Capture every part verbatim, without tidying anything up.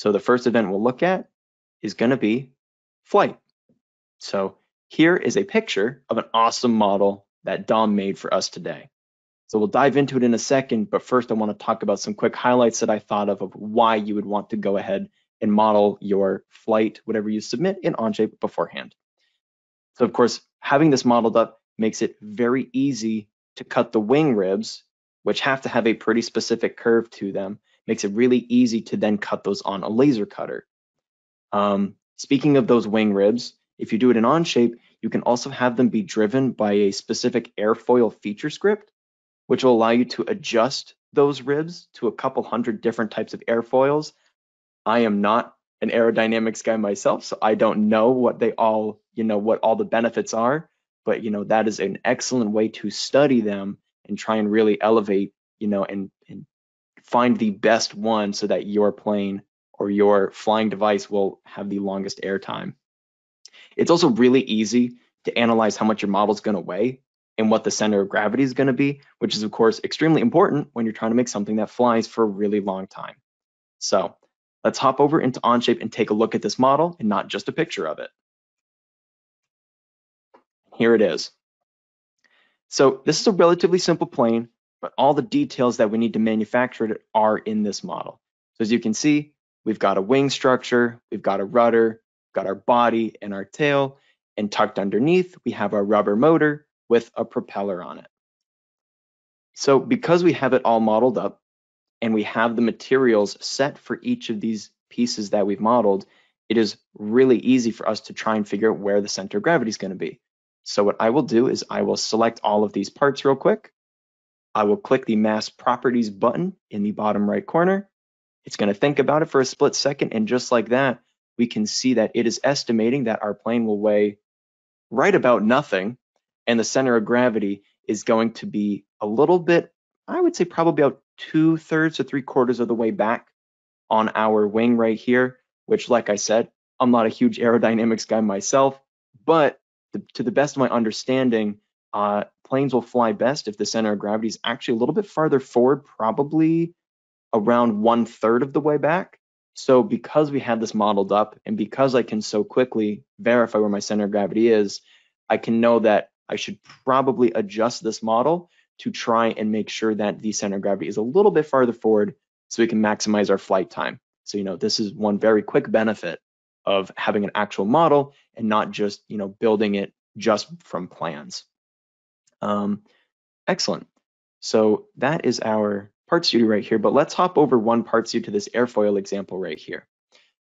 So the first event we'll look at is going to be flight. So here is a picture of an awesome model that Dom made for us today. So we'll dive into it in a second, but first I want to talk about some quick highlights that I thought of of why you would want to go ahead and model your flight, whatever you submit in Onshape beforehand. So of course, having this modeled up makes it very easy to cut the wing ribs, which have to have a pretty specific curve to them, makes it really easy to then cut those on a laser cutter. Um, speaking of those wing ribs, if you do it in Onshape, you can also have them be driven by a specific airfoil feature script, which will allow you to adjust those ribs to a couple hundred different types of airfoils. I am not an aerodynamics guy myself, so I don't know what they all, you know, what all the benefits are, but you know, that is an excellent way to study them and try and really elevate, you know, and, and find the best one so that your plane or your flying device will have the longest airtime. It's also really easy to analyze how much your model is going to weigh and what the center of gravity is going to be, which is, of course, extremely important when you're trying to make something that flies for a really long time. So let's hop over into Onshape and take a look at this model and not just a picture of it. Here it is. So this is a relatively simple plane, but all the details that we need to manufacture it are in this model. So as you can see, we've got a wing structure, we've got a rudder, got our body and our tail, and tucked underneath we have our rubber motor with a propeller on it. So because we have it all modeled up and we have the materials set for each of these pieces that we've modeled, it is really easy for us to try and figure out where the center of gravity is going to be. So what I will do is I will select all of these parts real quick. I will click the mass properties button in the bottom right corner. It's going to think about it for a split second, and just like that, we can see that it is estimating that our plane will weigh right about nothing, and the center of gravity is going to be a little bit, I would say probably about two thirds or three quarters of the way back on our wing right here, which, like I said, I'm not a huge aerodynamics guy myself, but the, to the best of my understanding, uh, planes will fly best if the center of gravity is actually a little bit farther forward, probably around one third of the way back. So because we have this modeled up and because I can so quickly verify where my center of gravity is, I can know that I should probably adjust this model to try and make sure that the center of gravity is a little bit farther forward so we can maximize our flight time. So, you know, this is one very quick benefit of having an actual model and not just, you know, building it just from plans. Um, excellent. So that is our part studio right here, but let's hop over one part studio to this airfoil example right here.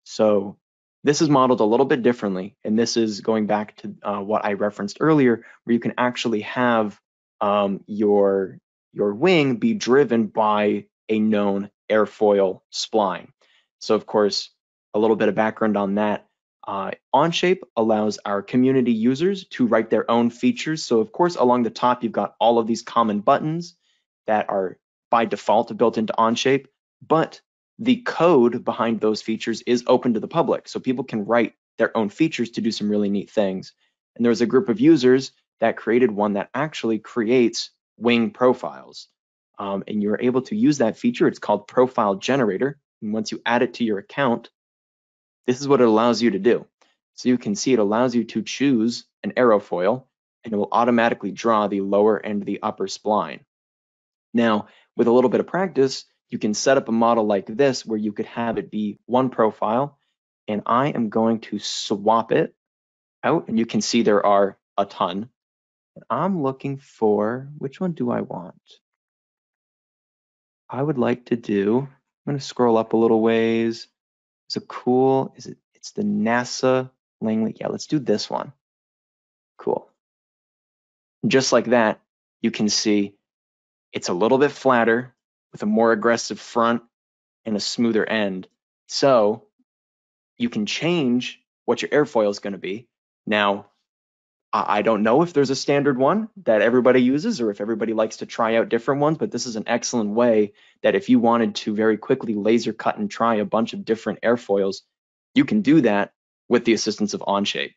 So this is modeled a little bit differently, and this is going back to uh, what I referenced earlier, where you can actually have um, your, your wing be driven by a known airfoil spline. So of course, a little bit of background on that. Uh, Onshape allows our community users to write their own features. So of course, along the top, you've got all of these common buttons that are by default built into Onshape, but the code behind those features is open to the public. So people can write their own features to do some really neat things. And there was a group of users that created one that actually creates wing profiles. Um, and you're able to use that feature. It's called Profile Generator. And once you add it to your account, this is what it allows you to do. So you can see it allows you to choose an airfoil, and it will automatically draw the lower and the upper spline. Now, with a little bit of practice, you can set up a model like this where you could have it be one profile, and I am going to swap it out, and you can see there are a ton. And I'm looking for, which one do I want? I would like to do, I'm going to scroll up a little ways. It's a cool, is it, it's the NASA Langley. Yeah, let's do this one. Cool. Just like that, you can see it's a little bit flatter with a more aggressive front and a smoother end. So you can change what your airfoil is going to be. Now, I don't know if there's a standard one that everybody uses or if everybody likes to try out different ones, but this is an excellent way that if you wanted to very quickly laser cut and try a bunch of different airfoils, you can do that with the assistance of Onshape.